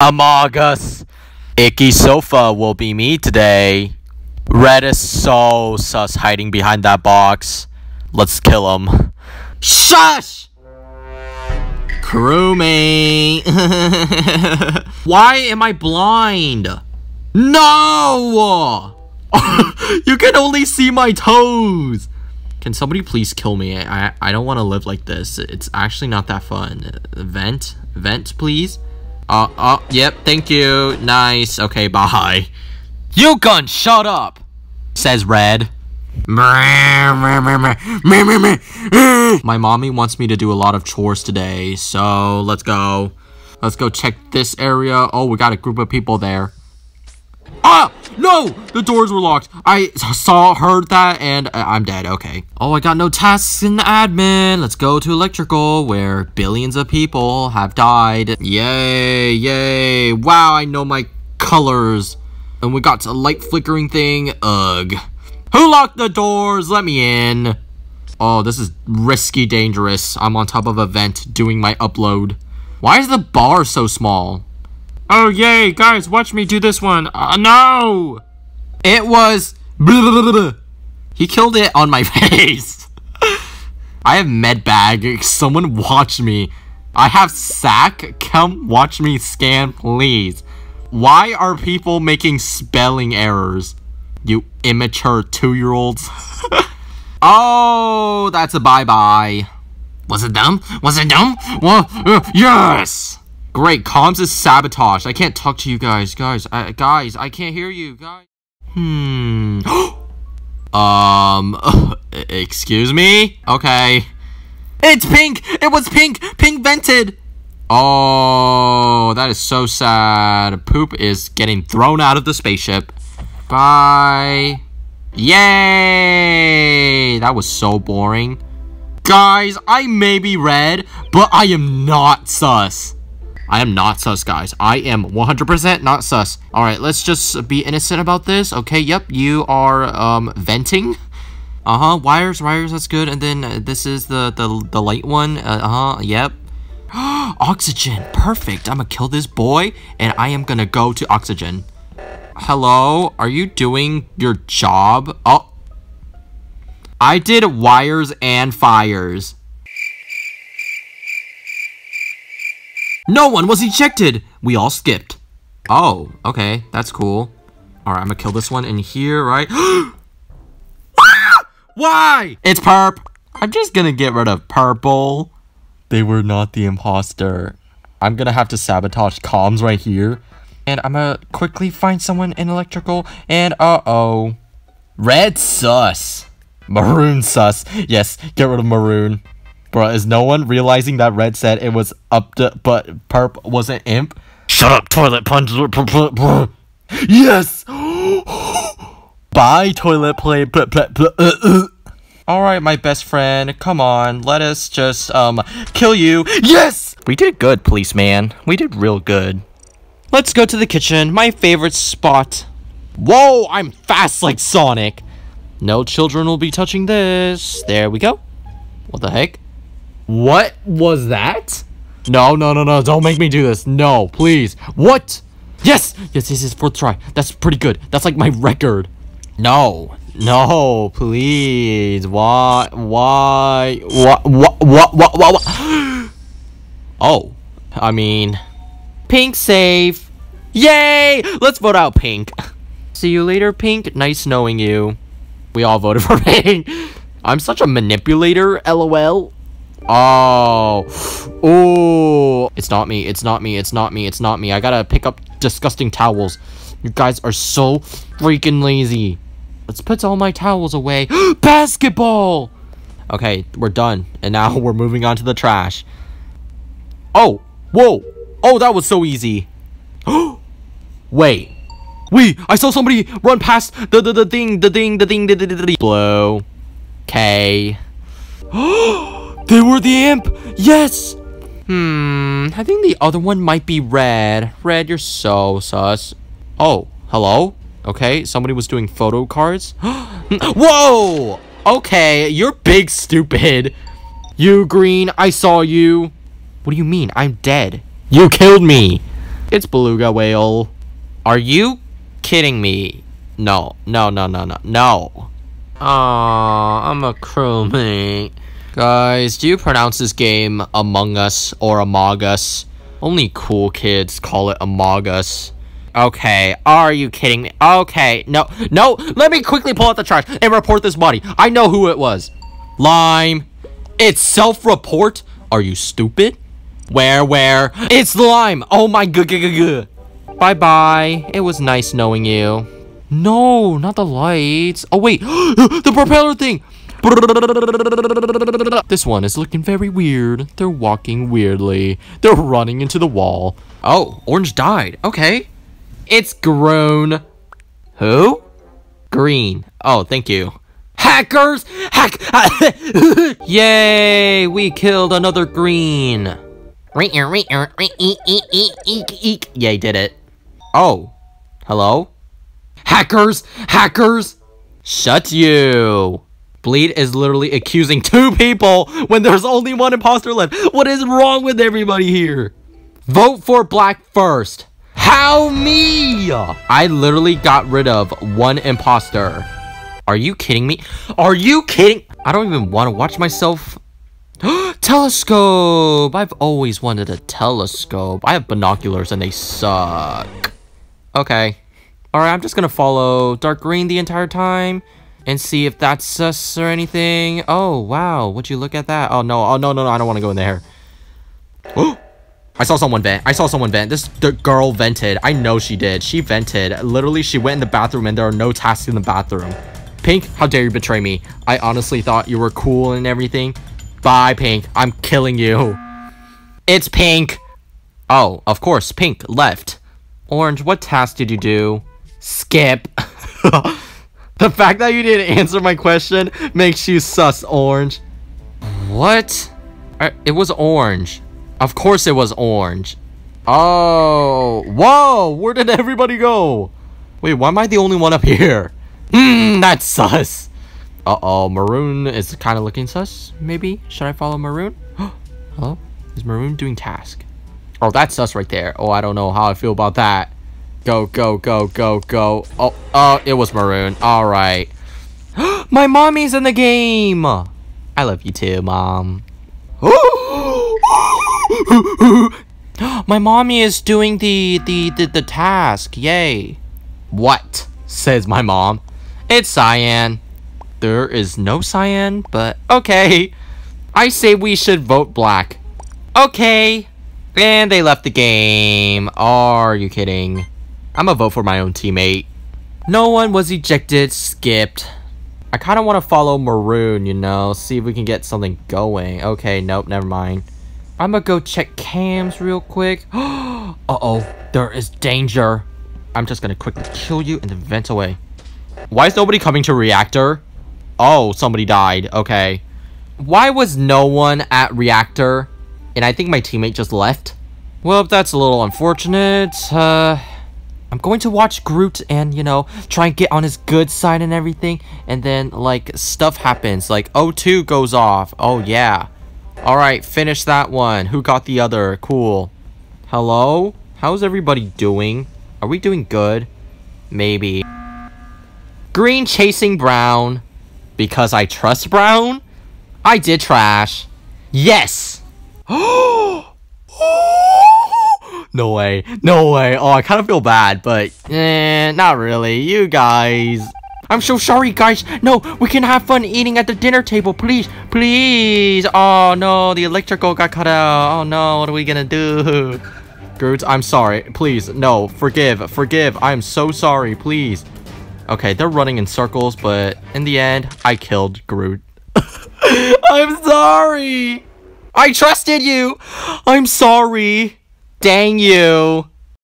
Amog Us. Icky Sofa will be me today. Red is so sus hiding behind that box. Let's kill him. Shush! Crewmate. Why am I blind? No! You can only see my toes! Can somebody please kill me? I don't want to live like this. It's actually not that fun. Vent, please. Oh, yep, thank you. Nice. Okay, bye. You gun, shut up, says Red. My mommy wants me to do a lot of chores today, so let's go. Let's go check this area. Oh, we got a group of people there. Ah! No! The doors were locked. I heard that, and I'm dead. Okay. Oh, I got no tasks in the admin. Let's go to electrical, where billions of people have died. Yay, yay. Wow, I know my colors. And we got a light flickering thing. Ugh. Who locked the doors? Let me in. Oh, this is risky, dangerous. I'm on top of a vent doing my upload. Why is the bar so small? Oh, yay, guys, watch me do this one. No! It was... He killed it on my face. I have med bag. Someone watch me. I have sack. Come watch me scan, please. Why are people making spelling errors? You immature 2-year-olds. Oh, that's a bye-bye. Was it dumb? Was it dumb? Well, yes! Great, comms is sabotaged. I can't talk to you guys. Guys, I can't hear you, guys. Excuse me? Okay. It's pink! It was pink! Pink vented! Oh, that is so sad. Poop is getting thrown out of the spaceship. Bye. Yay! That was so boring. Guys, I may be red, but I am not sus. I am not sus, guys. I am 100% not sus. All right, let's just be innocent about this. Okay, yep, you are venting. Wires, that's good. And then this is the light one. Yep. Oxygen, perfect. I'm gonna kill this boy, and I am gonna go to oxygen. Hello, are you doing your job? Oh, I did wires and fires. No one was ejected! We all skipped. Oh, okay. That's cool. Alright, I'm gonna kill this one in here, right? Why? It's Purp. I'm just gonna get rid of Purple. They were not the imposter. I'm gonna have to sabotage comms right here. And I'm gonna quickly find someone in electrical. And uh-oh. Red sus. Maroon sus. Yes, get rid of Maroon. Bruh, is no one realizing that Red said it was up to, but Purp was an imp? Shut up, toilet punch. Yes! Bye, toilet play. Alright, my best friend, come on, let us just, kill you. Yes! We did good, policeman. We did real good. Let's go to the kitchen, my favorite spot. Whoa, I'm fast like Sonic. No children will be touching this. There we go. What the heck? What was that? No, don't make me do this. No, please. What? Yes, 4th try. That's pretty good. That's like my record. No, please. Why? Oh, I mean, pink save. Yay! Let's vote out pink. See you later, pink. Nice knowing you. We all voted for pink. I'm such a manipulator, LOL. Oh. Oh. It's not me. I gotta pick up disgusting towels. You guys are so freaking lazy. Let's put all my towels away. Basketball! Okay, we're done. And now we're moving on to the trash. Oh. Whoa. Oh, that was so easy. Wait. Wait, I saw somebody run past the thing. Blow. Okay. They were the imp! Yes! I think the other one might be Red. Red, you're so sus. Oh, hello? Okay, somebody was doing photo cards. Whoa! Okay, you're big stupid. You, Green, I saw you. What do you mean? I'm dead. You killed me. It's beluga whale. Are you kidding me? No, no, no, no, no, no. Aww, I'm a crewmate. Guys, do you pronounce this game Among Us or Amog Us? Only cool kids call it Amog Us. Okay, are you kidding me? Okay, no, no, let me quickly pull out the trash and report this body. I know who it was. Lime. It's self-report? Are you stupid? Where? It's Lime. Oh my good. Bye-bye. It was nice knowing you. No, not the lights. Oh, wait. The propeller thing. This one is looking very weird. They're walking weirdly. They're running into the wall. Oh, orange died. Okay. It's grown. Who? Green. Oh, thank you. Hackers! Hack! Yay! We killed another green. Yay, did it. Oh. Hello? Hackers! Hackers! Shut you! Bleed is literally accusing two people when there's only one imposter left. What is wrong with everybody here? Vote for Black first. How me? I literally got rid of one imposter. Are you kidding me? Are you kidding? I don't even want to watch myself. Telescope. I've always wanted a telescope. I have binoculars and they suck. Okay. All right, I'm just gonna follow dark green the entire time and see if that's us or anything. Oh, wow, would you look at that? Oh, no, oh, no, I don't want to go in there. Oh, I saw someone vent. This girl vented. I know she did. She vented. Literally, she went in the bathroom and there are no tasks in the bathroom. Pink, how dare you betray me? I honestly thought you were cool and everything. Bye, Pink. I'm killing you. It's Pink. Oh, of course, Pink left. Orange, what task did you do? Skip. The fact that you didn't answer my question makes you sus, Orange. What? It was orange. Of course it was orange. Oh. Whoa. Where did everybody go? Wait, why am I the only one up here? Hmm, that's sus. Uh-oh. Maroon is kind of looking sus, maybe? Should I follow Maroon? Hello? Is Maroon doing task? Oh, that's sus right there. Oh, I don't know how I feel about that. Go. Oh, it was Maroon. All right. My mommy's in the game. I love you too, Mom. My mommy is doing the task. Yay. What? Says my mom. It's cyan. There is no cyan, but okay. I say we should vote black. Okay. And they left the game. Are you kidding? I'm gonna vote for my own teammate. No one was ejected, skipped. I kind of want to follow Maroon, you know, see if we can get something going. Okay, nope, never mind. I'm gonna go check cams real quick. Uh-oh, there is danger. I'm just gonna quickly kill you and then vent away. Why is nobody coming to reactor? Oh, somebody died, okay. Why was no one at reactor? And I think my teammate just left. Well, that's a little unfortunate. I'm going to watch Groot and, you know, try and get on his good side and everything. And then, like, stuff happens. Like, O2 goes off. Oh, yeah. All right, finish that one. Who got the other? Cool. Hello? How's everybody doing? Are we doing good? Maybe. Green chasing brown. Because I trust brown? I did trash. Yes! Oh! No way. Oh, I kind of feel bad, but not really. You guys. I'm so sorry, guys. No, we can have fun eating at the dinner table. Please. Oh, no. The electrical got cut out. Oh, no. What are we gonna do? Groot, I'm sorry. Please. No. Forgive. I'm so sorry. Please. Okay, they're running in circles, but in the end, I killed Groot. I'm sorry. I trusted you. I'm sorry. Dang you.